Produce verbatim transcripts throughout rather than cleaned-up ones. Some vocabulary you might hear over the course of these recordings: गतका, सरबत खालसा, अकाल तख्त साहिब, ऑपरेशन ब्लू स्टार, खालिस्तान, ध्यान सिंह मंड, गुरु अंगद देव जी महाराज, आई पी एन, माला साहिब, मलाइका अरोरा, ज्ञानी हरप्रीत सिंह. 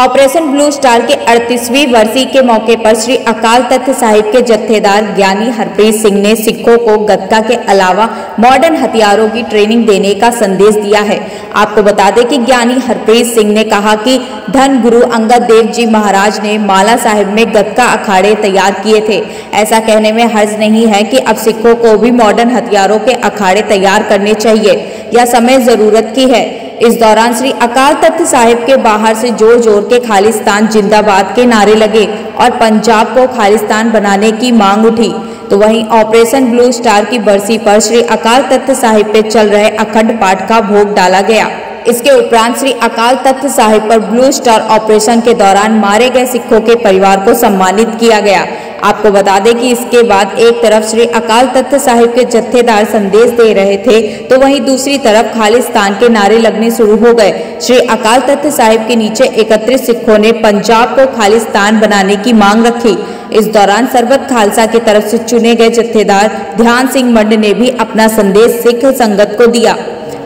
ऑपरेशन ब्लू स्टार के अड़तीसवीं वर्षी के मौके पर श्री अकाल तख्त साहिब के जत्थेदार ज्ञानी हरप्रीत सिंह ने सिखों को गतका के अलावा मॉडर्न हथियारों की ट्रेनिंग देने का संदेश दिया है। आपको बता दें कि ज्ञानी हरप्रीत सिंह ने कहा कि धन गुरु अंगद देव जी महाराज ने माला साहिब में गतका अखाड़े तैयार किए थे। ऐसा कहने में हर्ज नहीं है कि अब सिखों को भी मॉडर्न हथियारों के अखाड़े तैयार करने चाहिए, यह समय जरूरत की है। इस दौरान श्री अकाल तख्त साहिब के बाहर से जोर जोर के खालिस्तान जिंदाबाद के नारे लगे और पंजाब को खालिस्तान बनाने की मांग उठी। तो वहीं ऑपरेशन ब्लू स्टार की बरसी पर श्री अकाल तख्त साहिब पे चल रहे अखंड पाठ का भोग डाला गया। इसके उपरांत श्री अकाल तख्त साहिब पर ब्लू स्टार ऑपरेशन के दौरान मारे गए सिखों के परिवार को सम्मानित किया गया। आपको बता दें कि इसके बाद एक तरफ श्री अकाल तख्त साहिब के जत्थेदार संदेश दे रहे थे, तो वहीं दूसरी तरफ खालिस्तान के नारे लगने शुरू हो गए। श्री अकाल तख्त साहिब के नीचे इकतीस सिखों ने पंजाब को खालिस्तान बनाने की मांग रखी। इस दौरान सरबत खालसा की तरफ से चुने गए जत्थेदार ध्यान सिंह मंड ने भी अपना संदेश सिख संगत को दिया।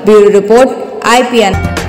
Bureau report आई पी एन।